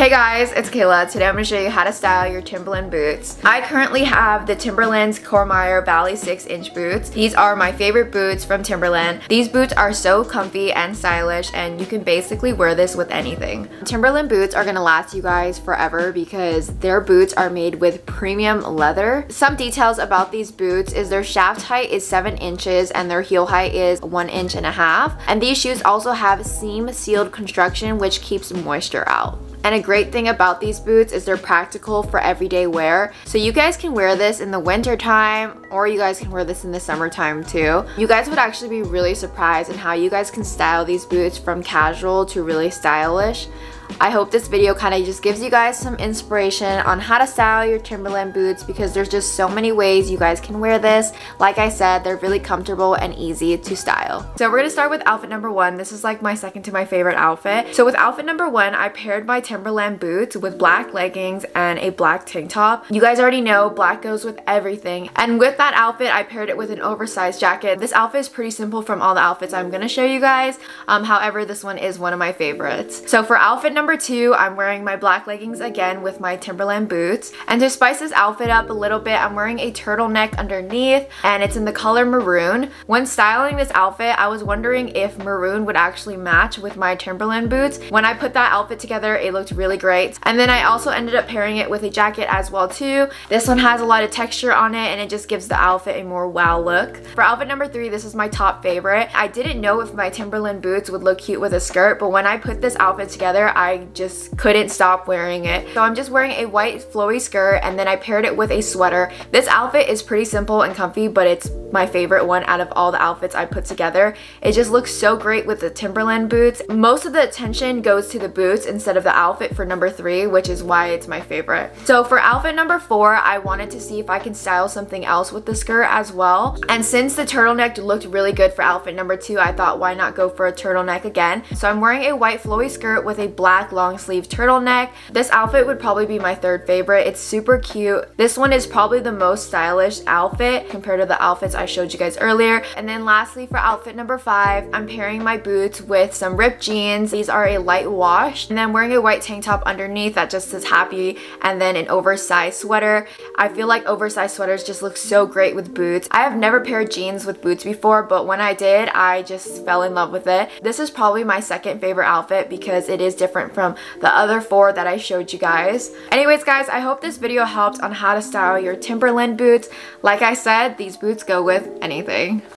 Hey guys, it's Kayla. Today I'm going to show you how to style your Timberland boots. I currently have the Timberland Courmayeur Valley 6-inch boots. These are my favorite boots from Timberland. These boots are so comfy and stylish, and you can basically wear this with anything. Timberland boots are going to last you guys forever because their boots are made with premium leather. Some details about these boots is their shaft height is 7 inches and their heel height is 1.5 inches. And these shoes also have seam sealed construction, which keeps moisture out. And a great thing about these boots is they're practical for everyday wear. So you guys can wear this in the winter time, or you guys can wear this in the summertime too. You guys would actually be really surprised in how you guys can style these boots from casual to really stylish. I hope this video kind of just gives you guys some inspiration on how to style your Timberland boots because there's just so many ways you guys can wear this. Like I said, they're really comfortable and easy to style. So we're going to start with outfit number one. This is like my second to my favorite outfit. So with outfit number one, I paired my Timberland boots with black leggings and a black tank top. You guys already know black goes with everything. And with that outfit, I paired it with an oversized jacket. This outfit is pretty simple from all the outfits I'm going to show you guys. However, this one is one of my favorites. So for outfit number two, I'm wearing my black leggings again with my Timberland boots. And to spice this outfit up a little bit, I'm wearing a turtleneck underneath and it's in the color maroon. When styling this outfit, I was wondering if maroon would actually match with my Timberland boots. When I put that outfit together, it looked really great. And then I also ended up pairing it with a jacket as well too. This one has a lot of texture on it and it just gives the outfit a more wow look. For outfit number three, this is my top favorite. I didn't know if my Timberland boots would look cute with a skirt, but when I put this outfit together, I just couldn't stop wearing it. So I'm just wearing a white flowy skirt and then I paired it with a sweater. This outfit is pretty simple and comfy, but it's my favorite one out of all the outfits I put together. It just looks so great with the Timberland boots. Most of the attention goes to the boots instead of the outfit for number three, which is why it's my favorite. So for outfit number four, I wanted to see if I can style something else with the skirt as well. And since the turtleneck looked really good for outfit number two, I thought why not go for a turtleneck again. So I'm wearing a white flowy skirt with a black long sleeve turtleneck. This outfit would probably be my third favorite. It's super cute. This one is probably the most stylish outfit compared to the outfits I showed you guys earlier. And then lastly, for outfit number five, I'm pairing my boots with some ripped jeans. These are a light wash. And then I'm wearing a white tank top underneath that just says happy, and then an oversized sweater. I feel like oversized sweaters just look so great with boots. I have never paired jeans with boots before, but when I did, I just fell in love with it. This is probably my second favorite outfit because it is different from the other four that I showed you guys. Anyways guys, I hope this video helped on how to style your Timberland boots. Like I said, these boots go with anything.